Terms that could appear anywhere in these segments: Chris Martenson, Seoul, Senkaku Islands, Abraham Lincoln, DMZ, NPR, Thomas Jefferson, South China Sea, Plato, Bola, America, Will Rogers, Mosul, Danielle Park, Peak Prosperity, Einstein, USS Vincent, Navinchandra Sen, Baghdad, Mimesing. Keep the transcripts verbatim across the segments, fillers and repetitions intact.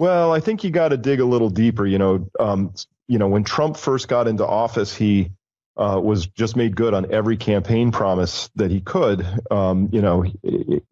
Well, I think you got to dig a little deeper. You know, um, you know, when Trump first got into office, he uh, was just made good on every campaign promise that he could. Um, you know,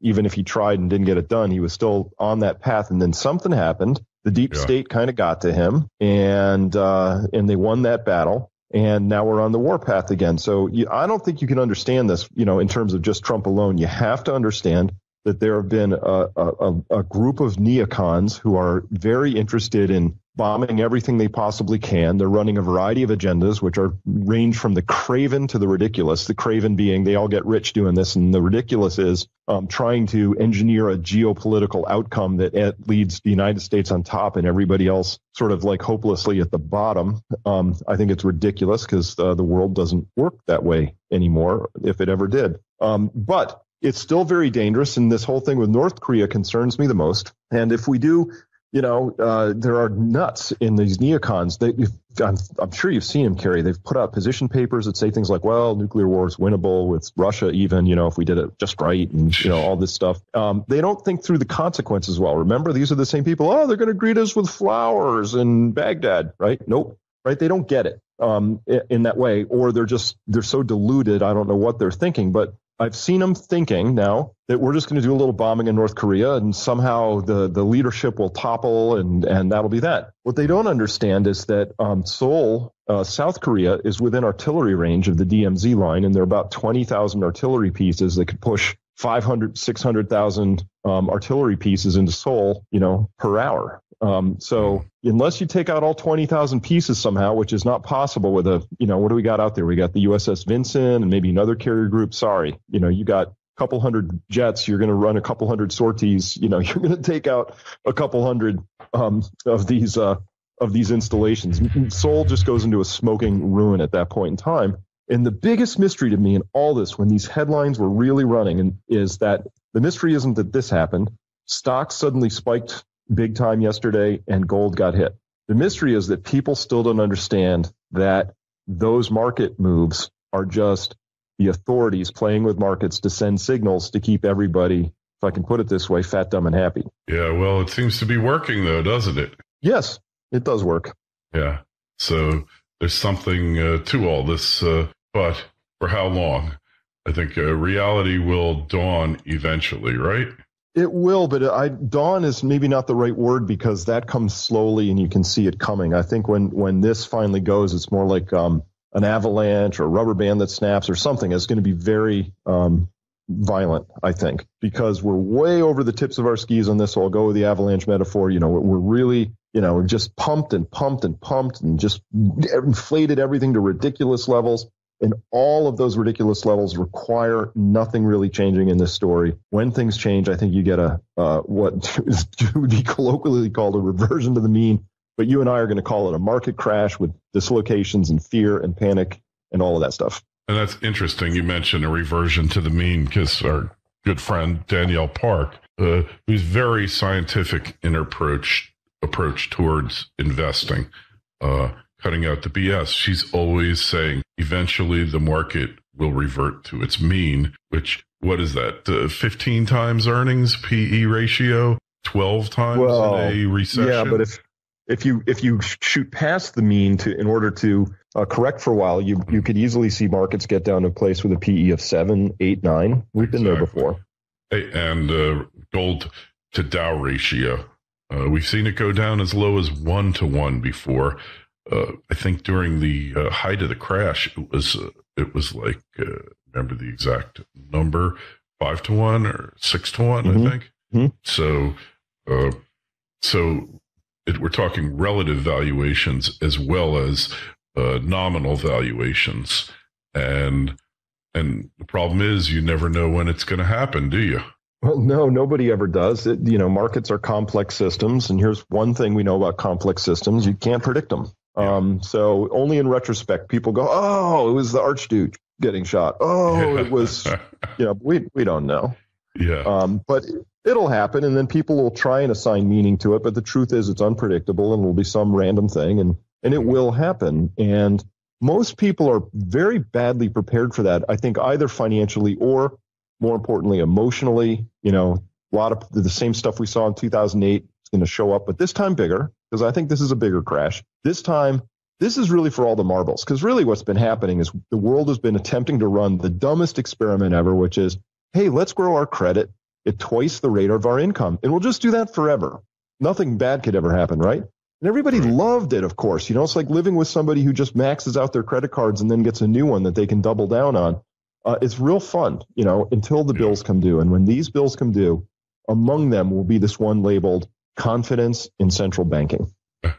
even if he tried and didn't get it done, he was still on that path. And then something happened. The deep yeah. state kind of got to him, and uh, and they won that battle. And now we're on the warpath again. So you, I don't think you can understand this, you know, in terms of just Trump alone. You have to understand that there have been a, a, a group of neocons who are very interested in bombing everything they possibly can. They're running a variety of agendas, which are range from the craven to the ridiculous, the craven being they all get rich doing this. And the ridiculous is um, trying to engineer a geopolitical outcome that it leads the United States on top and everybody else sort of like hopelessly at the bottom. Um, I think it's ridiculous because uh, the world doesn't work that way anymore, if it ever did. Um, but it's still very dangerous, and this whole thing with North Korea concerns me the most. And if we do, you know, uh, there are nuts in these neocons. They, I'm, I'm sure you've seen them, Kerry. They've put out position papers that say things like, well, nuclear war is winnable with Russia even, you know, if we did it just right and, you know, all this stuff. Um, they don't think through the consequences well. Remember, these are the same people, oh, they're going to greet us with flowers in Baghdad, right? Nope, right? They don't get it um, in that way, or they're just, they're so deluded, I don't know what they're thinking, but I've seen them thinking now that we're just going to do a little bombing in North Korea and somehow the, the leadership will topple and, and that'll be that. What they don't understand is that um, Seoul, uh, South Korea, is within artillery range of the D M Z line, and there are about twenty thousand artillery pieces that could push five hundred, six hundred thousand um, artillery pieces into Seoul, you know, per hour. Um, so unless you take out all twenty thousand pieces somehow, which is not possible with a, you know, what do we got out there? We got the U S S Vincent and maybe another carrier group. Sorry. You know, you got a couple hundred jets. You're going to run a couple hundred sorties. You know, you're going to take out a couple hundred um, of these uh, of these installations. Seoul just goes into a smoking ruin at that point in time. And the biggest mystery to me in all this, when these headlines were really running, and is that the mystery isn't that this happened. Stocks suddenly spiked big time yesterday, and gold got hit. The mystery is that people still don't understand that those market moves are just the authorities playing with markets to send signals to keep everybody, if I can put it this way, fat, dumb, and happy. Yeah, well, it seems to be working, though, doesn't it? Yes, it does work. Yeah, so there's something uh, to all this, uh, but for how long? I think uh, reality will dawn eventually, right? It will, but I, dawn is maybe not the right word because that comes slowly and you can see it coming. I think when, when this finally goes, it's more like um, an avalanche or a rubber band that snaps or something. It's going to be very um, violent, I think, because we're way over the tips of our skis on this. So I'll go with the avalanche metaphor. You know, we're really, you know, just pumped and pumped and pumped and just inflated everything to ridiculous levels. And all of those ridiculous levels require nothing really changing in this story. When things change, I think you get a uh, what would be colloquially called a reversion to the mean. But you and I are going to call it a market crash with dislocations and fear and panic and all of that stuff. And that's interesting. You mentioned a reversion to the mean because our good friend Danielle Park, uh, who's very scientific in her approach, approach towards investing, uh, cutting out the B S, she's always saying eventually the market will revert to its mean, which, what is that, uh, fifteen times earnings, P E ratio, twelve times well, in a recession? Yeah, but if if you if you shoot past the mean to in order to uh, correct for a while, you, you could easily see markets get down to a place with a P E of seven, eight, nine. We've been exactly. there before. Hey, and uh, gold to Dow ratio. Uh, we've seen it go down as low as one to one before. Uh, I think during the uh, height of the crash, it was uh, it was like uh, remember the exact number, five to one or six to one, mm-hmm. I think. Mm-hmm. So, uh, so it, we're talking relative valuations as well as uh, nominal valuations, and and the problem is you never know when it's going to happen, do you? Well, no, nobody ever does. It, you know, markets are complex systems, and here's one thing we know about complex systems: you can't predict them. Um, so only in retrospect, people go, oh, it was the Archduke getting shot. Oh, yeah. It was, you know, we, we don't know. Yeah. Um, but it'll happen. And then people will try and assign meaning to it. But the truth is it's unpredictable and it'll be some random thing and, and it will happen. And most people are very badly prepared for that. I think either financially or more importantly, emotionally, you know, a lot of the same stuff we saw in two thousand eight. It's going to show up, but this time bigger, because I think this is a bigger crash. This time, this is really for all the marbles, because really what's been happening is the world has been attempting to run the dumbest experiment ever, which is, hey, let's grow our credit at twice the rate of our income, and we'll just do that forever. Nothing bad could ever happen, right? And everybody loved it, of course. You know, it's like living with somebody who just maxes out their credit cards and then gets a new one that they can double down on. Uh, it's real fun, you know, until the bills come due. And when these bills come due, among them will be this one labeled confidence in central banking.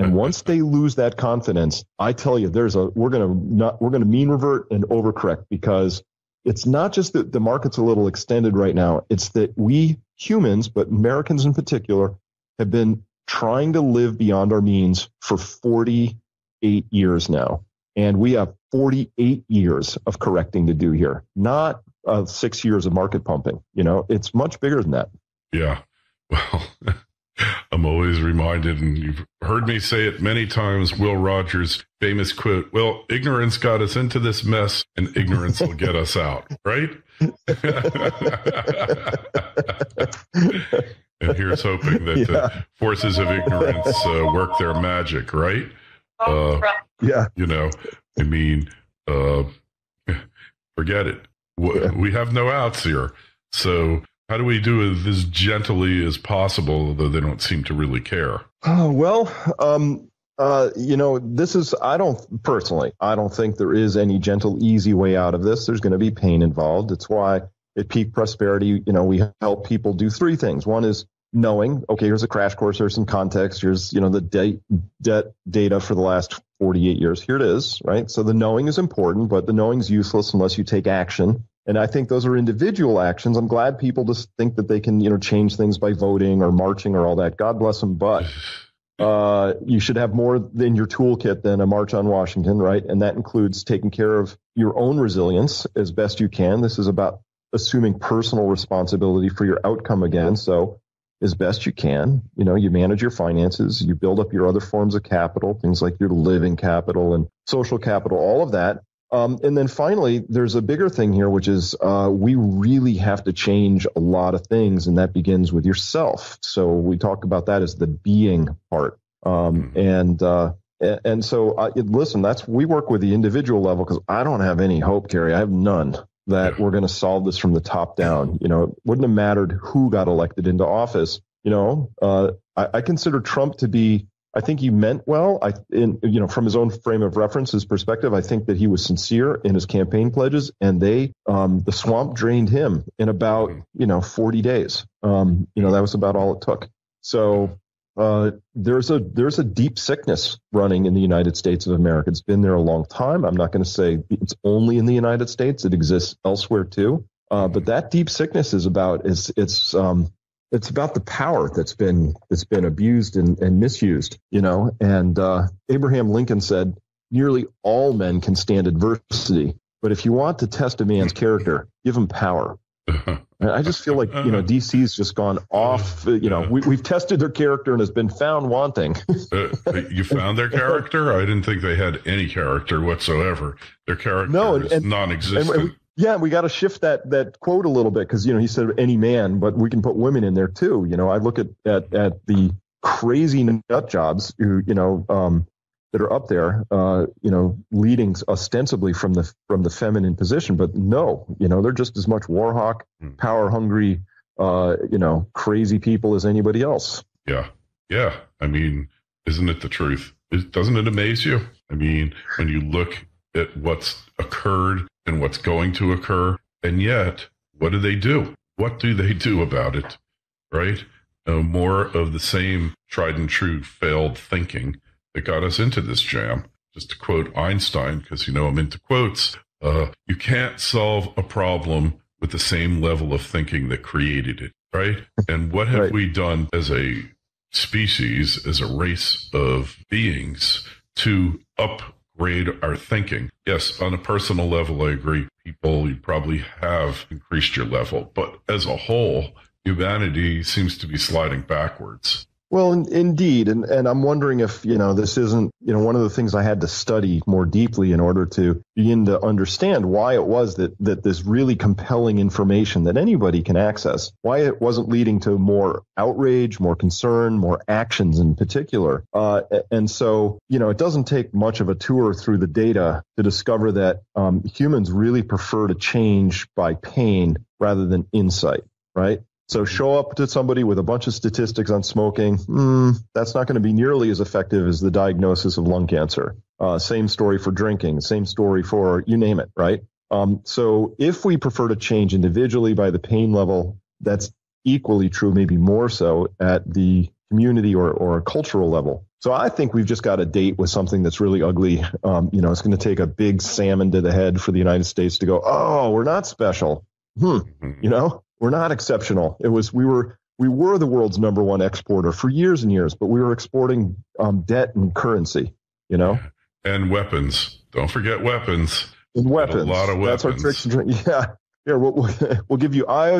And once they lose that confidence, I tell you, there's a we're gonna not we're gonna mean revert and overcorrect, because it's not just that the market's a little extended right now. It's that we humans, but Americans in particular, have been trying to live beyond our means for forty-eight years now. And we have forty-eight years of correcting to do here, not uh, six years of market pumping. You know, it's much bigger than that. Yeah. Well, I'm always reminded, and you've heard me say it many times, Will Rogers' famous quote, well, ignorance got us into this mess and ignorance will get us out, right? And here's hoping that yeah. the forces of ignorance uh, work their magic, right? Uh, yeah. You know, I mean, uh, forget it. We have no outs here. So how do we do it as gently as possible, though they don't seem to really care? Oh, well, um, uh, you know, this is, I don't, personally, I don't think there is any gentle, easy way out of this. There's going to be pain involved. It's why at Peak Prosperity, you know, we help people do three things. One is knowing, okay, here's a crash course, here's some context, here's, you know, the de- debt data for the last forty-eight years. Here it is, right? So the knowing is important, but the knowing's useless unless you take action. And I think those are individual actions. I'm glad people just think that they can, you know, change things by voting or marching or all that. God bless them. But uh, you should have more than your toolkit than a march on Washington, right? And that includes taking care of your own resilience as best you can. This is about assuming personal responsibility for your outcome again. So as best you can, you know, you manage your finances, you build up your other forms of capital, things like your living capital and social capital, all of that. Um, and then finally, there's a bigger thing here, which is uh, we really have to change a lot of things, and that begins with yourself. So we talk about that as the being part. Um, and uh, and so, uh, listen, that's we work with the individual level, because I don't have any hope, Carrie. I have none that we're going to solve this from the top down. You know, it wouldn't have mattered who got elected into office. You know, uh, I, I consider Trump to be, I think he meant well. I, in, you know, from his own frame of reference, his perspective, I think that he was sincere in his campaign pledges, and they, um, the swamp drained him in about, you know, forty days. Um, you know, that was about all it took. So uh, there's a there's a deep sickness running in the United States of America. It's been there a long time. I'm not going to say it's only in the United States. It exists elsewhere too. Uh, but that deep sickness is about is it's. Um, It's about the power that's been that's been abused and, and misused, you know. And uh, Abraham Lincoln said, nearly all men can stand adversity, but if you want to test a man's character, give him power. And I just feel like, you know, D C's just gone off. You know, we, we've tested their character and has been found wanting. uh, you found their character? I didn't think they had any character whatsoever. Their character no, and, is and, non-existent. And, and we, Yeah, we got to shift that that quote a little bit, because, you know, he said any man, but we can put women in there too. You know, I look at at, at the crazy nut jobs who, you know, um, that are up there, uh, you know, leading ostensibly from the from the feminine position, but no, you know, they're just as much war hawk, power hungry, uh, you know, crazy people as anybody else. Yeah, yeah. I mean, isn't it the truth? It, doesn't it amaze you? I mean, when you look at what's occurred and what's going to occur, and yet what do they do what do they do about it, right? Uh, more of the same tried and true failed thinking that got us into this jam. Just to quote Einstein, because, you know, I'm into quotes, uh you can't solve a problem with the same level of thinking that created it, right? And what have right. we done as a species, as a race of beings, to up grade our thinking? Yes, on a personal level, I agree. People, you probably have increased your level, but as a whole, humanity seems to be sliding backwards. Well, in, indeed. And, and I'm wondering if, you know, this isn't, you know, one of the things I had to study more deeply in order to begin to understand why it was that, that this really compelling information that anybody can access, why it wasn't leading to more outrage, more concern, more actions in particular. Uh, and so, you know, it doesn't take much of a tour through the data to discover that um, humans really prefer to change by pain rather than insight, right? So show up to somebody with a bunch of statistics on smoking, mm, that's not going to be nearly as effective as the diagnosis of lung cancer. Uh, same story for drinking, same story for you name it, right? Um, so if we prefer to change individually by the pain level, that's equally true, maybe more so, at the community or, or cultural level. So I think we've just got a date with something that's really ugly. Um, you know, it's going to take a big salmon to the head for the United States to go, oh, we're not special. Hmm, you know? We're not exceptional. It was we were we were the world's number one exporter for years and years, but we were exporting um, debt and currency, you know, and weapons. Don't forget weapons. And weapons. A lot of weapons. That's our tricks and tricks. Yeah, yeah. We'll, we'll, we'll give you I O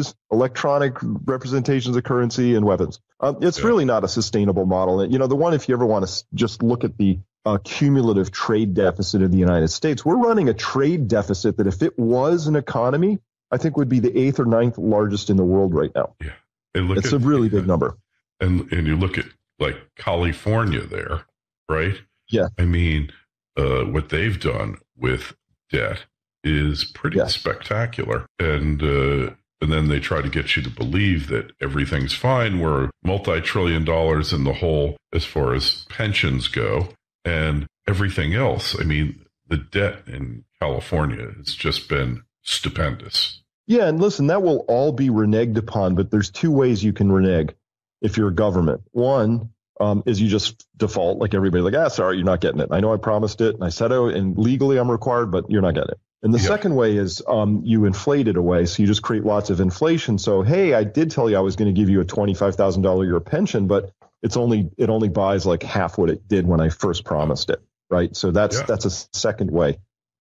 Us, electronic representations of currency, and weapons. Um, it's yeah. really not a sustainable model. And, you know, the one if you ever want to just look at the uh, cumulative trade deficit of the United States, we're running a trade deficit that if it was an economy, I think would be the eighth or ninth largest in the world right now. Yeah, and look it's at, a really big number. And and you look at like California there, right? Yeah. I mean, uh, what they've done with debt is pretty yeah. spectacular. And uh, and then they try to get you to believe that everything's fine. We're multi-trillion dollars in the hole as far as pensions go and everything else. I mean, the debt in California has just been stupendous. Yeah, and listen, that will all be reneged upon, but there's two ways you can renege if you're a government. One um, is you just default, like everybody, like, ah, sorry, you're not getting it. I know I promised it, and I said, oh, and legally I'm required, but you're not getting it. And the yeah. second way is um, you inflate it away, so you just create lots of inflation. So, hey, I did tell you I was going to give you a twenty-five thousand dollars a year pension, but it's only it only buys like half what it did when I first promised it, right? So that's yeah. that's a second way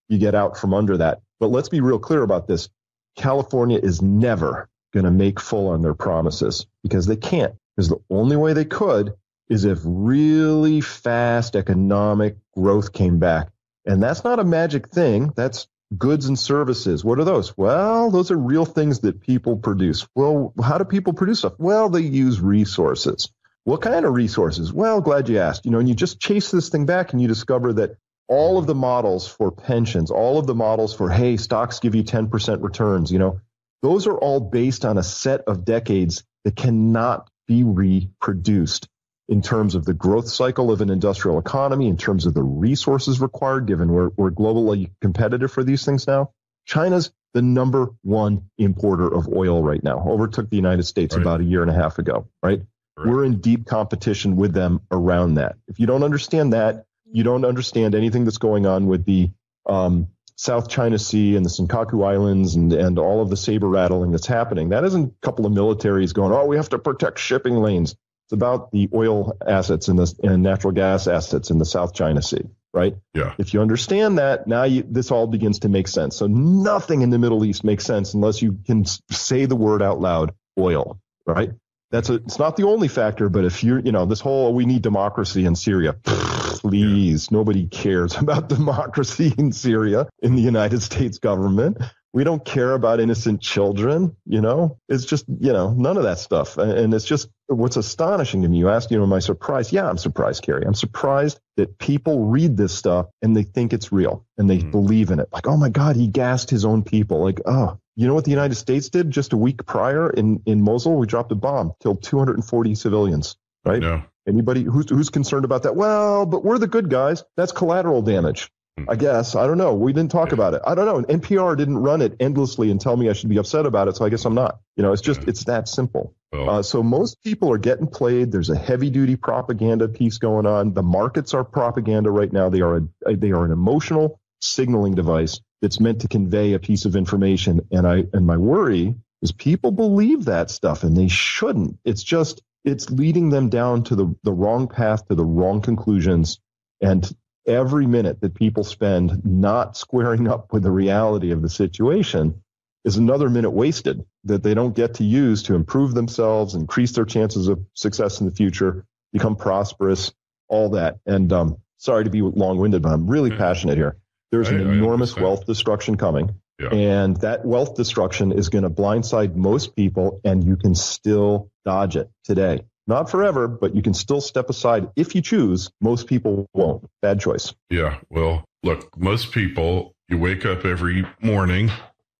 you get out from under that. But let's be real clear about this. California is never going to make full on their promises because they can't. Because the only way they could is if really fast economic growth came back. And that's not a magic thing. That's goods and services. What are those? Well, those are real things that people produce. Well, how do people produce stuff? Well, they use resources. What kind of resources? Well, glad you asked. You know, and you just chase this thing back and you discover that all of the models for pensions, all of the models for, hey, stocks give you ten percent returns, you know, those are all based on a set of decades that cannot be reproduced in terms of the growth cycle of an industrial economy, in terms of the resources required, given we're, we're globally competitive for these things now. China's the number one importer of oil right now, overtook the United States right. about a year and a half ago, right? right? We're in deep competition with them around that. If you don't understand that, you don't understand anything that's going on with the um, South China Sea and the Senkaku Islands and, and all of the saber rattling that's happening. That isn't a couple of militaries going, oh, we have to protect shipping lanes. It's about the oil assets and the and natural gas assets in the South China Sea, right? Yeah. If you understand that, now you, this all begins to make sense. So nothing in the Middle East makes sense unless you can say the word out loud, oil, right? That's a, it's not the only factor, but if you're, you know, this whole, we need democracy in Syria. Please, yeah. nobody cares about democracy in Syria in the United States government. We don't care about innocent children, you know, it's just, you know, none of that stuff. And it's just what's astonishing to me. You asked, you know, am I surprised? Yeah, I'm surprised, Carrie. I'm surprised that people read this stuff and they think it's real and they mm-hmm. believe in it. Like, oh my God, he gassed his own people. Like, oh. You know what the United States did just a week prior in, in Mosul? We dropped a bomb, killed two hundred forty civilians, right? No. Anybody who's, who's concerned about that? Well, but we're the good guys. That's collateral damage, mm. I guess. I don't know. We didn't talk yeah. about it. I don't know. N P R didn't run it endlessly and tell me I should be upset about it, so I guess I'm not. You know, it's just, yeah. it's that simple. Well, uh, so most people are getting played. There's a heavy-duty propaganda piece going on. The markets are propaganda right now. They are a, they are an emotional signaling device that's meant to convey a piece of information. And I and my worry is people believe that stuff and they shouldn't. It's just it's leading them down to the, the wrong path, to the wrong conclusions. And every minute that people spend not squaring up with the reality of the situation is another minute wasted that they don't get to use to improve themselves, increase their chances of success in the future, become prosperous, all that. And um, sorry to be long-winded, but I'm really yeah. passionate here. There's I, an I enormous understand. wealth destruction coming. Yeah. And that wealth destruction is going to blindside most people, and you can still dodge it today. Not forever, but you can still step aside if you choose. Most people won't. Bad choice. Yeah. Well, look, most people, you wake up every morning,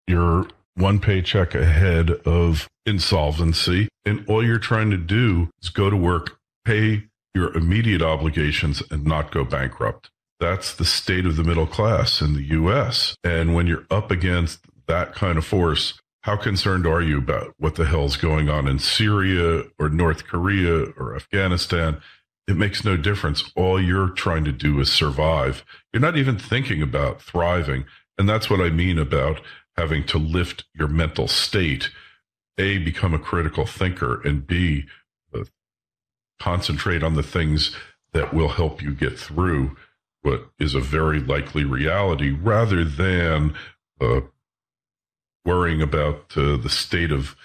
you're one paycheck ahead of insolvency, and all you're trying to do is go to work, pay your immediate obligations, and not go bankrupt. That's the state of the middle class in the U S. And when you're up against that kind of force, how concerned are you about what the hell's going on in Syria or North Korea or Afghanistan? It makes no difference. All you're trying to do is survive. You're not even thinking about thriving. And that's what I mean about having to lift your mental state, A, become a critical thinker, and B, uh, concentrate on the things that will help you get through what is a very likely reality, rather than uh, worrying about uh, the state of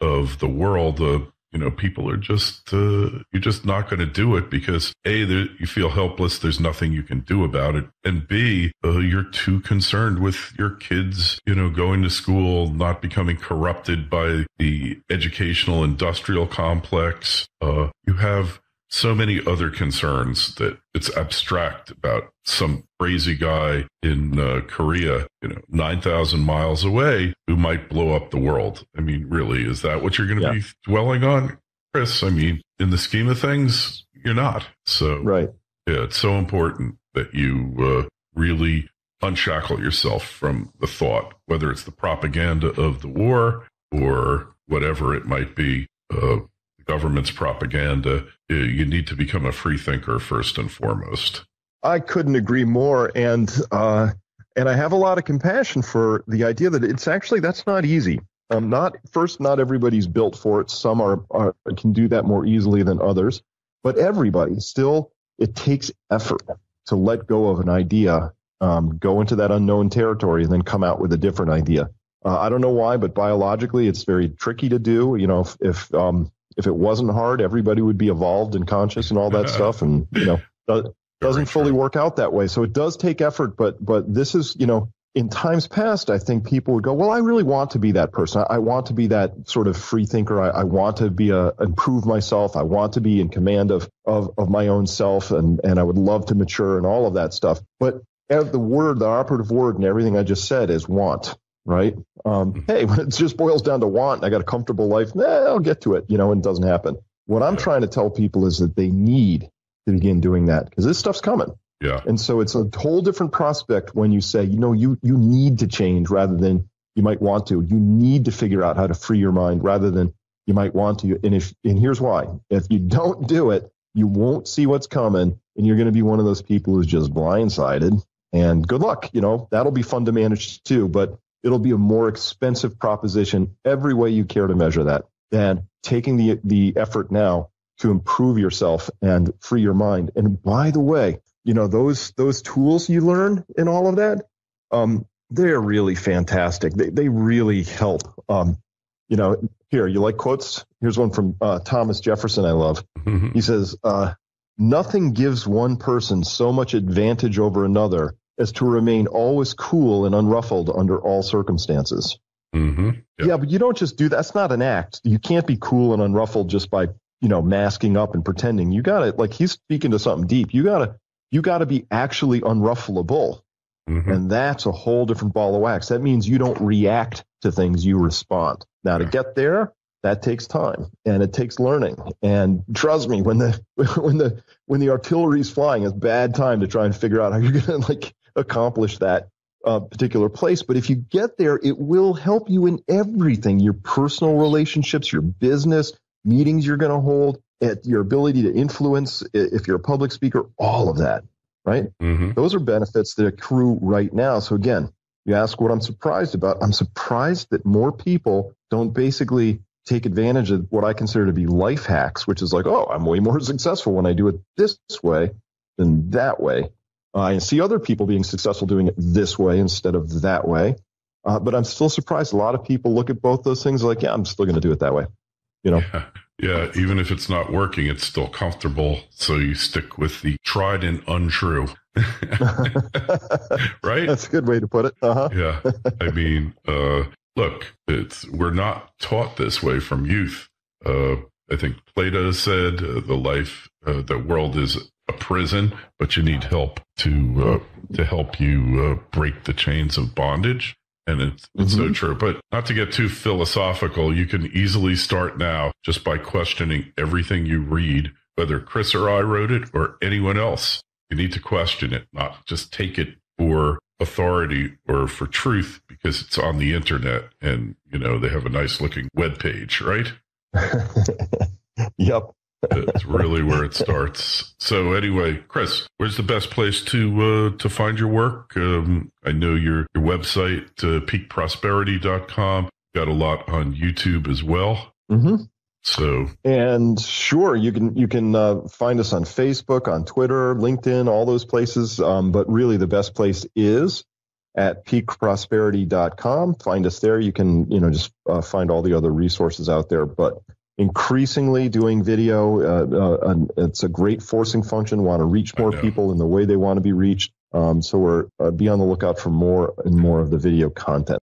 of the world. Uh, you know, people are just uh, you're just not going to do it because A, there, you feel helpless. There's nothing you can do about it, and B, uh, you're too concerned with your kids, you know, going to school, not becoming corrupted by the educational industrial complex. Uh, you have so many other concerns that it's abstract about some crazy guy in uh, Korea, you know, nine thousand miles away who might blow up the world. I mean, really, is that what you're going to yeah. be dwelling on, Chris? I mean, in the scheme of things, you're not. So right. yeah, it's so important that you uh, really unshackle yourself from the thought, whether it's the propaganda of the war or whatever it might be, uh, government's propaganda. You need to become a free thinker first and foremost. I couldn't agree more. And, uh, and I have a lot of compassion for the idea that it's actually, that's not easy. Um, not first, not everybody's built for it. Some are, are can do that more easily than others, but everybody still, it takes effort to let go of an idea, um, go into that unknown territory and then come out with a different idea. Uh, I don't know why, but biologically it's very tricky to do. You know, if, if um, If it wasn't hard, everybody would be evolved and conscious and all that stuff. And, you know, do, doesn't fully work out that way. So it does take effort. But but this is, you know, in times past, I think people would go, well, I really want to be that person. I, I want to be that sort of free thinker. I, I want to be a improve myself. I want to be in command of of, of my own self. And, and I would love to mature and all of that stuff. But the word, the operative word and everything I just said is want. Right. Um, hey, when it just boils down to want, I got a comfortable life. Nah, I'll get to it, you know, and it doesn't happen. What I'm yeah. trying to tell people is that they need to begin doing that because this stuff's coming. Yeah. And so it's a whole different prospect when you say, you know, you, you need to change rather than you might want to. You need to figure out how to free your mind rather than you might want to. And if and here's why. If you don't do it, you won't see what's coming. And you're going to be one of those people who's just blindsided. And good luck. You know, that'll be fun to manage, too. But it'll be a more expensive proposition every way you care to measure that than taking the the effort now to improve yourself and free your mind. And by the way, you know, those those tools you learn in all of that, um, they're really fantastic. They they really help. Um, you know, here, you like quotes? Here's one from uh, Thomas Jefferson I love. Mm-hmm. He says, uh, nothing gives one person so much advantage over another as to remain always cool and unruffled under all circumstances. Mm-hmm. Yep. Yeah, but you don't just do that. That's not an act. You can't be cool and unruffled just by, you know, masking up and pretending. You got to, like, he's speaking to something deep. You got to, you got to be actually unruffleable. Mm-hmm. And that's a whole different ball of wax. That means you don't react to things, you respond. Now, yeah. to get there, that takes time and it takes learning. And trust me, when the, when the, when the artillery's flying, it's bad time to try and figure out how you're going to, like, accomplish that uh, particular place. But if you get there, it will help you in everything, your personal relationships, your business, meetings you're going to hold, at your ability to influence if you're a public speaker, all of that, right? Mm-hmm. Those are benefits that accrue right now. So again, you ask what I'm surprised about. I'm surprised that more people don't basically take advantage of what I consider to be life hacks, which is like, oh, I'm way more successful when I do it this way than that way. Uh, I see other people being successful doing it this way instead of that way. Uh, but I'm still surprised. A lot of people look at both those things like, yeah, I'm still going to do it that way. You know? Yeah. Yeah. Even if it's not working, it's still comfortable. So you stick with the tried and untrue. Right? That's a good way to put it. Uh-huh. Yeah. I mean, uh, look, it's, we're not taught this way from youth. Uh, I think Plato said uh, the life, uh, the world is a prison, but you need help to, uh, to help you uh, break the chains of bondage. And it's, it's mm-hmm. so true. But not to get too philosophical, you can easily start now just by questioning everything you read, whether Chris or I wrote it or anyone else. You need to question it, not just take it for authority or for truth because it's on the internet and, you know, they have a nice looking web page, right? Yep. That's really where it starts. So anyway, Chris, where's the best place to uh, to find your work? Um, I know your, your website, uh, peak prosperity dot com. Got a lot on YouTube as well. Mm-hmm. So and sure, you can you can uh, find us on Facebook, on Twitter, LinkedIn, all those places. Um, but really, the best place is at peak prosperity dot com. Find us there. You can you know just uh, find all the other resources out there, but increasingly doing video, uh, uh, it's a great forcing function. Want to reach more people in the way they want to be reached. Um, so we're uh, be on the lookout for more and more of the video content.